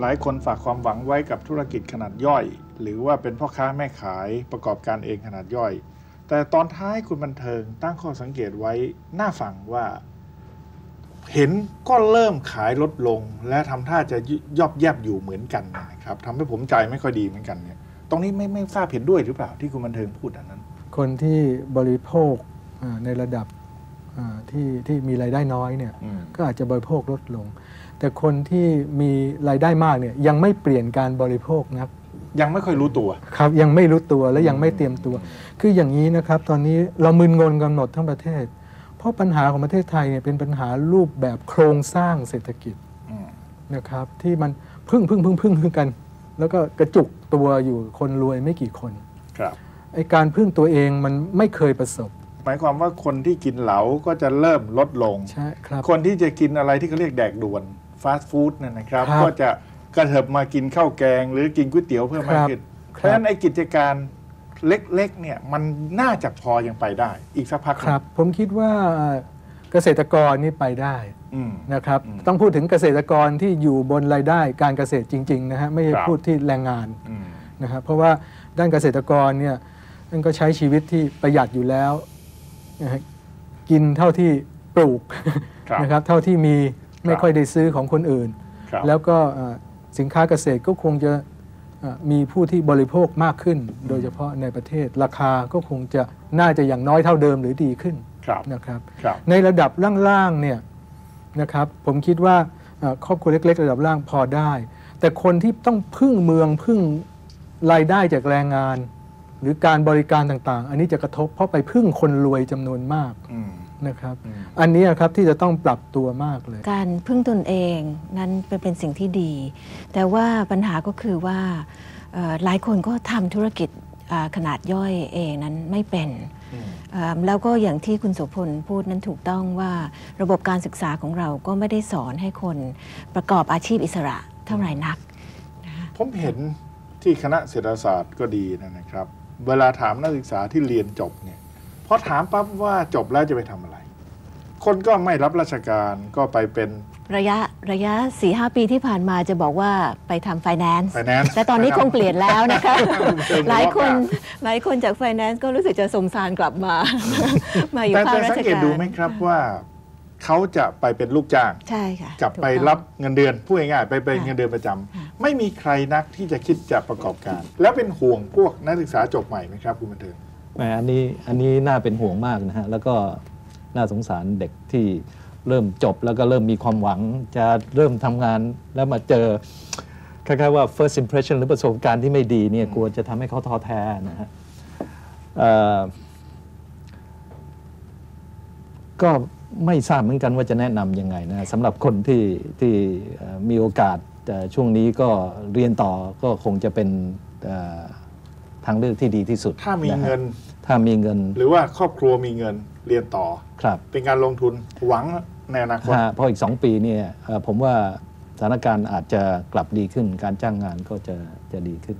หลายคนฝากความหวังไว้กับธุรกิจขนาดย่อยหรือว่าเป็นพ่อค้าแม่ขายประกอบการเองขนาดย่อยแต่ตอนท้ายคุณบันเทิงตั้งข้อสังเกตไว้น่าฟังว่าเห็นก็เริ่มขายลดลงและทำท่าจะย่อแยบอยู่เหมือนกันนะครับทำให้ผมใจไม่ค่อยดีเหมือนกันเนี่ยตรงนี้ไม่ทราบเห็นด้วยหรือเปล่าที่คุณบันเทิงพูดอันนั้นคนที่บริโภคในระดับที่มีรายได้น้อยเนี่ยก็อาจจะบริโภคลดลงแต่คนที่มีรายได้มากเนี่ยยังไม่เปลี่ยนการบริโภคนักยังไม่ค่อยรู้ตัวครับยังไม่รู้ตัวและยังไม่เตรียมตัวคืออย่างนี้นะครับตอนนี้เรามึนงงกันหมดทั้งประเทศเพราะปัญหาของประเทศไทยเนี่ยเป็นปัญหารูปแบบโครงสร้างเศรษฐกิจนะครับที่มันพึ่งกันแล้วก็กระจุกตัวอยู่คนรวยไม่กี่คนครับไอ้การพึ่งตัวเองมันไม่เคยประสบหมายความว่าคนที่กินเหลาก็จะเริ่มลดลงใช่ครับคนที่จะกินอะไรที่เขาเรียกแดกด่วนฟาสต์ฟู้ดนั่นนะครับก็จะกระเถิบมากินข้าวแกงหรือกินก๋วยเตี๋ยวเพิ่มมากขึ้นเพราะฉะนั้นไอ้กิจการเล็กๆเนี่ยมันน่าจะพอยังไปได้อีกสักพักครับผมคิดว่าเกษตรกรนี่ไปได้นะครับต้องพูดถึงเกษตรกรที่อยู่บนรายได้การเกษตรจริงๆนะฮะไม่ใช่พูดที่แรงงานนะครับเพราะว่าด้านเกษตรกรเนี่ยมันก็ใช้ชีวิตที่ประหยัดอยู่แล้วกินเท่าที่ปลูกนะครับเท่าที่มีไม่ค่อยได้ซื้อของคนอื่นแล้วก็สินค้าเกษตรก็คงจะมีผู้ที่บริโภคมากขึ้นโดยเฉพาะในประเทศราคาก็คงจะน่าจะอย่างน้อยเท่าเดิมหรือดีขึ้นนะครับในระดับล่างๆเนี่ยนะครับผมคิดว่าครอบครัวเล็กๆระดับล่างพอได้แต่คนที่ต้องพึ่งเมืองพึ่งรายได้จากแรงงานหรือการบริการต่างๆอันนี้จะกระทบเพราะไปพึ่งคนรวยจำนวนมากนะครับอันนี้ครับที่จะต้องปรับตัวมากเลยการพึ่งตนเองนั้นเป็นสิ่งที่ดีแต่ว่าปัญหาก็คือว่าหลายคนก็ทำธุรกิจขนาดย่อยเองนั้นไม่เป็นแล้วก็อย่างที่คุณโสพลพูดนั้นถูกต้องว่าระบบการศึกษาของเราก็ไม่ได้สอนให้คนประกอบอาชีพอิสระเท่าไหร่นักผมเห็นที่คณะเศรษฐศาสตร์ก็ดีนะครับเวลาถามนักศึกษาที่เรียนจบเนี่ยพอถามปั๊บว่าจบแล้วจะไปทำอะไรคนก็ไม่รับราชการก็ไปเป็นระยะ 4-5 ปีที่ผ่านมาจะบอกว่าไปทำ Finance แต่ตอนนี้คงเปลี่ยนแล้วนะคะหลายคนจาก Finance ก็รู้สึกจะสงสารกลับมาอยู่ภาคราชการสังเกตดูไหมครับว่าเขาจะไปเป็นลูกจ้างใช่ค่ะกลับไปรับเงินเดือนพูดง่ายๆไปเป็นเงินเดือนประจำไม่มีใครนักที่จะคิดจะประกอบการแล้วเป็นห่วงพวกนักศึกษาจบใหม่ไหมครับคุณบันเทิงอันนี้น่าเป็นห่วงมากนะฮะแล้วก็น่าสงสารเด็กที่เริ่มจบแล้วก็เริ่มมีความหวังจะเริ่มทำงานแล้วมาเจอคล้ายๆว่า first impression หรือประสบการณ์ที่ไม่ดีเนี่ยกลัวจะทำให้เขาท้อแท้นะฮะก็ไม่ทราบเหมือนกันว่าจะแนะนำยังไงนะสำหรับคนที่มีโอกาสช่วงนี้ก็เรียนต่อก็คงจะเป็นทางเลือกที่ดีที่สุดถ้ามีเงินหรือว่าครอบครัวมีเงินเรียนต่อเป็นการลงทุนหวังในอนาคตเพราะอีก2ปีเนี่ยผมว่าสถานการณ์อาจจะกลับดีขึ้นการจ้างงานก็จะดีขึ้น